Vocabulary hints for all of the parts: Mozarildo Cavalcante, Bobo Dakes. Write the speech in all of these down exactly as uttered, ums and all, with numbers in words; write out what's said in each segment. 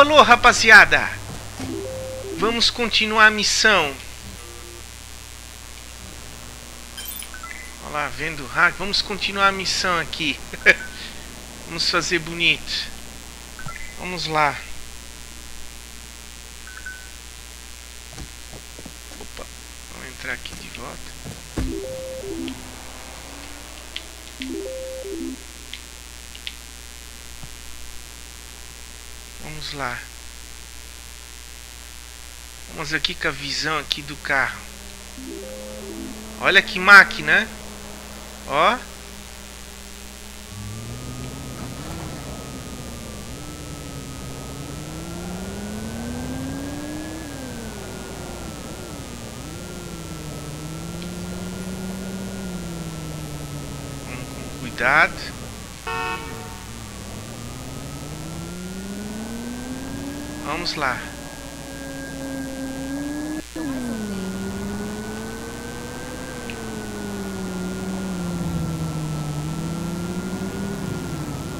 alô, rapaziada! Vamos continuar a missão. Olha lá, vendo o hack. Vamos continuar a missão aqui. Vamos fazer bonito. Vamos lá. Opa, vamos entrar aqui de volta. Vamos lá. Vamos aqui com a visão aqui do carro. Olha que máquina. Ó. Vamos com cuidado. Vamos lá.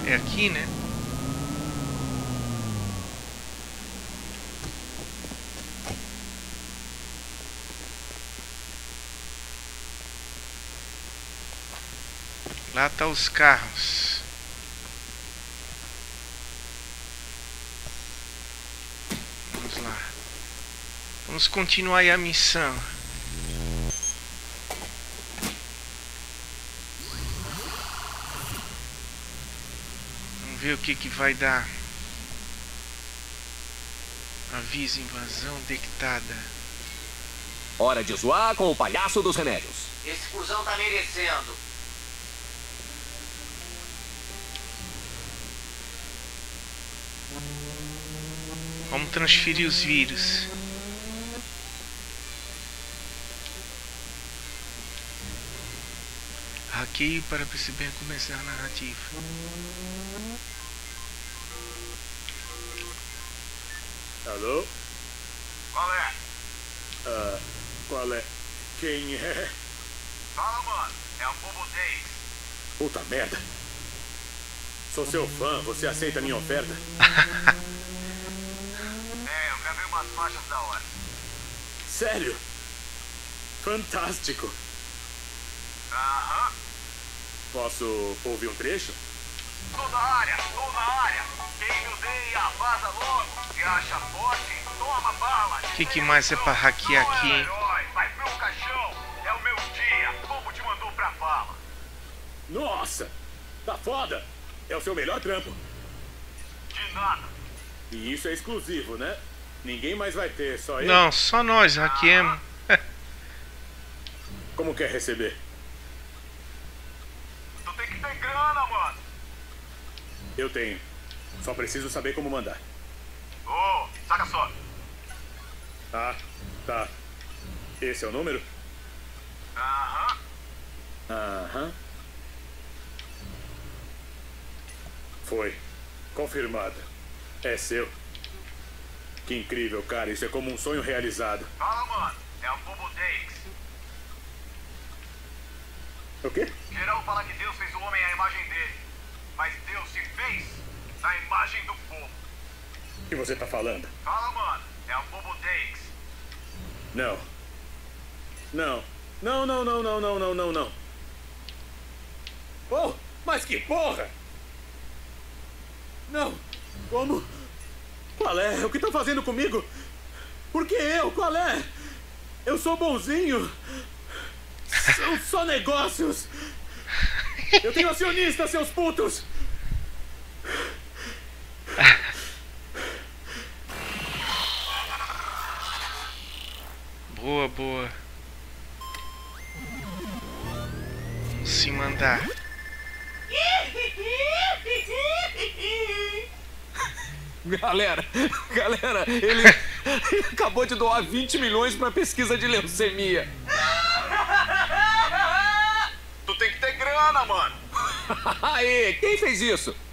É aqui, né? Lá tá os carros. Vamos continuar aí a missão. Vamos ver o que que vai dar. Aviso, invasão detectada. Hora de zoar com o palhaço dos remédios. Esse cuzão tá merecendo. Vamos transferir os vírus. Aqui para perceber começar a narrativa. Alô? Qual é? Ah, qual é? Quem é? Fala, mano. É o Bobo Dakes. Puta merda. Sou seu fã. Você aceita a minha oferta? É, eu gravei umas faixas da hora. Sério? Fantástico. Aham. Uh-huh. Posso ouvir um trecho? Tô na área, tô na área. Quem me odeia, vaza logo. Se acha forte, toma bala. O que, que mais é pra hackear aqui, hein? Vai pro caixão, é o meu dia. Bobo te mandou pra bala. Nossa, tá foda. É o seu melhor trampo. De nada. E isso é exclusivo, né? Ninguém mais vai ter, só eu. Não, só nós, hackeamos. Ah. Como quer receber? Eu tenho. Só preciso saber como mandar. Oh, saca só. Ah, tá. Esse é o número? Aham. Aham. Foi. Confirmada. É seu. Que incrível, cara. Isso é como um sonho realizado. Fala, mano. É o Bobo Dakes. O quê? Geral fala que Deus fez o homem à imagem dele. Mas Deus se fez na imagem do povo. O que você tá falando? Fala, mano. É o Bobo Dakes. Não. Não. Não, não, não, não, não, não, não, não. Oh, mas que porra! Não. Como? Qual é? O que estão fazendo comigo? Por que eu? Qual é? Eu sou bonzinho. São só negócios. Eu tenho acionista, seus putos! Boa, boa. Vamos se mandar. Galera, galera, ele acabou de doar vinte milhões pra pesquisa de leucemia. Tu tem que ter grana, mano. Aê, quem fez isso?